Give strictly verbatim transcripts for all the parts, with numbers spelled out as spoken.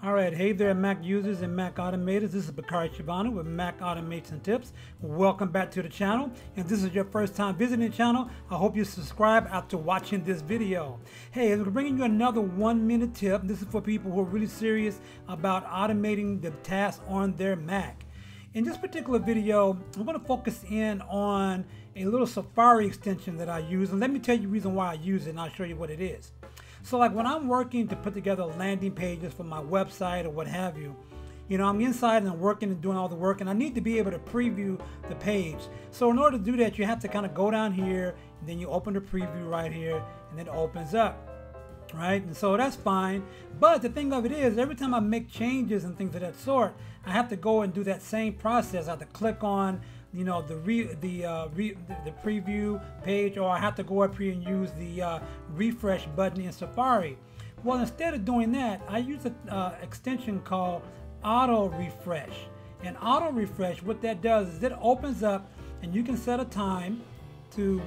Alright, hey there Mac users and Mac automators, this is Bakari Shivano with Mac Automation Tips. Welcome back to the channel. If this is your first time visiting the channel, I hope you subscribe after watching this video. Hey, I'm bringing you another one minute tip. This is for people who are really serious about automating the tasks on their Mac. In this particular video, I'm going to focus in on a little Safari extension that I use, and let me tell you the reason why I use it and I'll show you what it is. So like when I'm working to put together landing pages for my website or what have you, you know, I'm inside and I'm working and doing all the work and I need to be able to preview the page. So in order to do that, you have to kind of go down here and then you open the preview right here and it opens up. Right? And so that's fine. But the thing of it is, every time I make changes and things of that sort, I have to go and do that same process. I have to click on, you know, the re, the, uh, re, the preview page, or I have to go up here and use the uh, refresh button in Safari. Well, instead of doing that, I use an uh, extension called Auto Refresh. And Auto Refresh, what that does is it opens up, and you can set a time to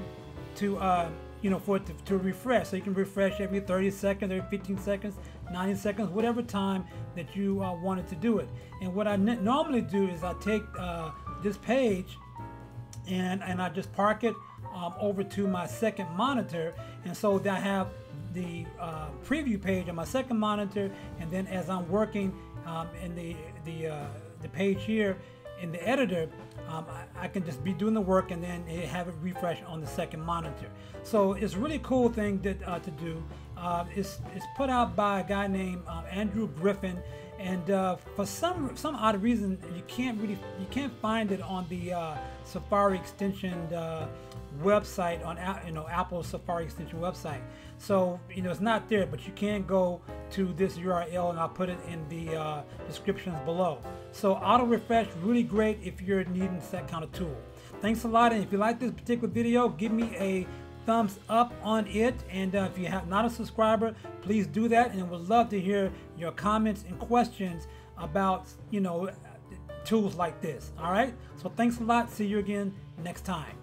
to uh, you know, for it to, to refresh. So you can refresh every thirty seconds, every fifteen seconds, ninety seconds, whatever time that you uh, wanted to do it. And what I normally do is I take uh, this page and and I just park it um, over to my second monitor, and so that I have the uh, preview page on my second monitor, and then as I'm working um, in the the uh, the page here in the editor, um, I, I can just be doing the work and then have it refresh on the second monitor. So it's a really cool thing that uh, to do. Uh, it's, it's put out by a guy named uh, Andrew Griffin, and uh, for some some odd reason you can't really you can't find it on the uh, Safari extension uh, website, on you know Apple's Safari extension website. So you know it's not there, but you can go to this U R L, and I'll put it in the uh, descriptions below. So Auto Refresh, really great if you're needing that kind of tool. Thanks a lot, and if you like this particular video, give me a thumbs up on it, and uh, if you have not a subscriber, please do that, and we'd love to hear your comments and questions about you know tools like this. All right, so thanks a lot, see you again next time.